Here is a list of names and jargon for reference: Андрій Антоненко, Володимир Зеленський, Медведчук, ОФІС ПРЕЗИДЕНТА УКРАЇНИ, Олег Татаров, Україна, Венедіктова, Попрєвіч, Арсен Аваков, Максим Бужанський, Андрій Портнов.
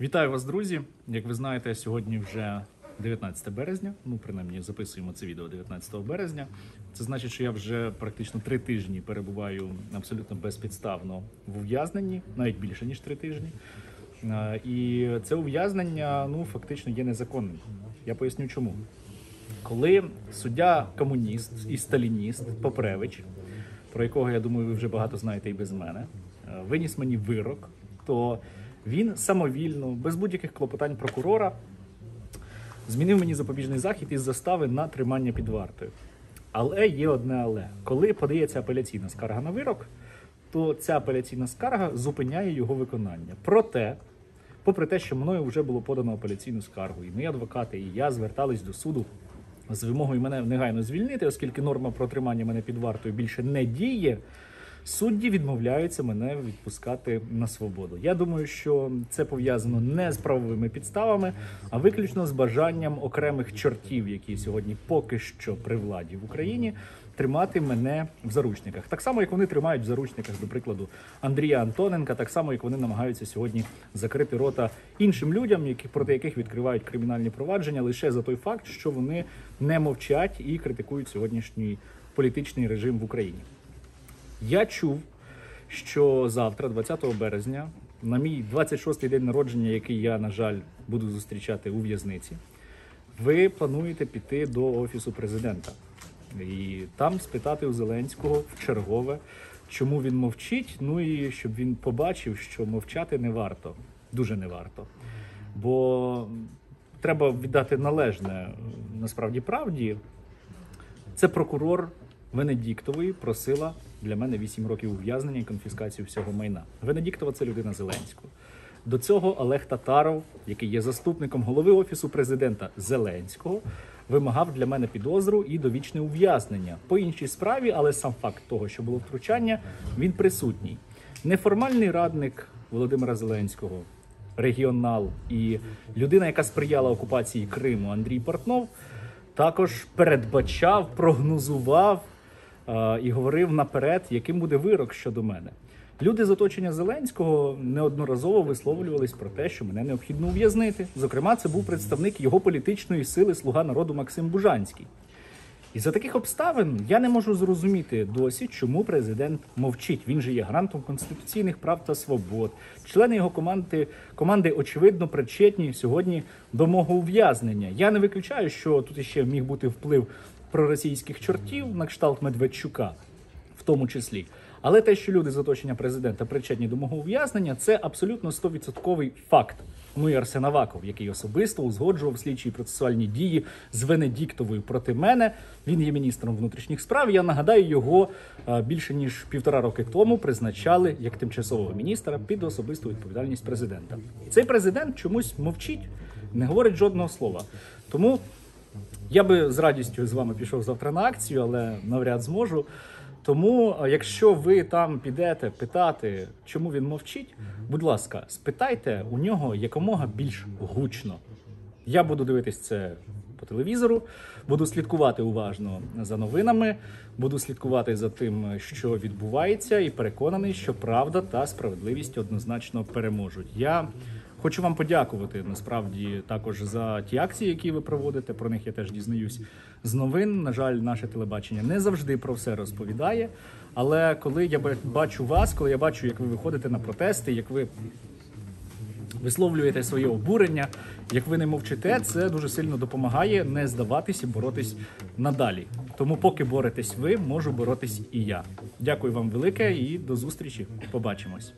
Вітаю вас, друзі! Як ви знаєте, сьогодні вже 19 березня, ну, принаймні, записуємо це відео 19 березня. Це значить, що я вже практично 3 тижні перебуваю абсолютно безпідставно в ув'язненні, навіть більше, ніж 3 тижні. І це ув'язнення, ну, фактично є незаконним. Я поясню, чому. Коли суддя-комуніст і сталініст Попрєвіч, про якого, я думаю, ви вже багато знаєте і без мене, виніс мені вирок, то він самовільно, без будь-яких клопотань прокурора, змінив мені запобіжний захід із застави на тримання під вартою. Але є одне але. Коли подається апеляційна скарга на вирок, то ця апеляційна скарга зупиняє його виконання. Проте, попри те, що мною вже було подано апеляційну скаргу, і мої адвокати, і я звертались до суду з вимогою мене негайно звільнити, оскільки норма про тримання мене під вартою більше не діє, судді відмовляються мене відпускати на свободу. Я думаю, що це пов'язано не з правовими підставами, а виключно з бажанням окремих чортів, які сьогодні поки що при владі в Україні, тримати мене в заручниках. Так само, як вони тримають в заручниках, до прикладу, Андрія Антоненка, так само, як вони намагаються сьогодні закрити рота іншим людям, проти яких відкривають кримінальні провадження, лише за той факт, що вони не мовчать і критикують сьогоднішній політичний режим в Україні. Я чув, що завтра, 20 березня, на мій 26-й день народження, який я, на жаль, буду зустрічати у в'язниці, ви плануєте піти до Офісу Президента і там спитати у Зеленського вчергове, чому він мовчить, ну і щоб він побачив, що мовчати не варто, дуже не варто. Бо треба віддати належне, насправді, правді. Це прокурор Венедіктової просила для мене 8 років ув'язнення і конфіскацію всього майна. Венедіктова – це людина Зеленського. До цього Олег Татаров, який є заступником голови Офісу Президента Зеленського, вимагав для мене підозру і довічне ув'язнення. По іншій справі, але сам факт того, що було втручання, він присутній. Неформальний радник Володимира Зеленського, регіонал і людина, яка сприяла окупації Криму, Андрій Портнов, також передбачав, прогнозував і говорив наперед, яким буде вирок щодо мене. Люди з оточення Зеленського неодноразово висловлювались про те, що мене необхідно ув'язнити. Зокрема, це був представник його політичної сили «Слуга народу» Максим Бужанський. І за таких обставин я не можу зрозуміти досі, чому президент мовчить. Він же є гарантом конституційних прав та свобод. Члени його команди очевидно причетні сьогодні до мого ув'язнення. Я не виключаю, що тут іще міг бути вплив проросійських чортів на кшталт Медведчука, в тому числі. Але те, що люди з оточення президента причетні до мого ув'язнення, це абсолютно 100% факт. Ну і Арсен Аваков, який особисто узгоджував слідчі і процесуальні дії з Венедіктовою проти мене. Він є міністром внутрішніх справ. Я нагадаю, його більше ніж 1,5 роки тому призначали як тимчасового міністра під особисту відповідальність президента. І цей президент чомусь мовчить, не говорить жодного слова. Тому я би з радістю з вами пішов завтра на акцію, але навряд зможу. Тому, якщо ви там підете питати, чому він мовчить, будь ласка, спитайте у нього якомога більш гучно. Я буду дивитись це по телевізору, буду слідкувати уважно за новинами, буду слідкувати за тим, що відбувається, і переконаний, що правда та справедливість однозначно переможуть. Я хочу вам подякувати, насправді, також за ті акції, які ви проводите, про них я теж дізнаюсь з новин. На жаль, наше телебачення не завжди про все розповідає, але коли я бачу вас, коли я бачу, як ви виходите на протести, як ви висловлюєте своє обурення, як ви не мовчите, це дуже сильно допомагає не здаватись і боротись надалі. Тому поки боретесь ви, можу боротись і я. Дякую вам велике і до зустрічі. Побачимось.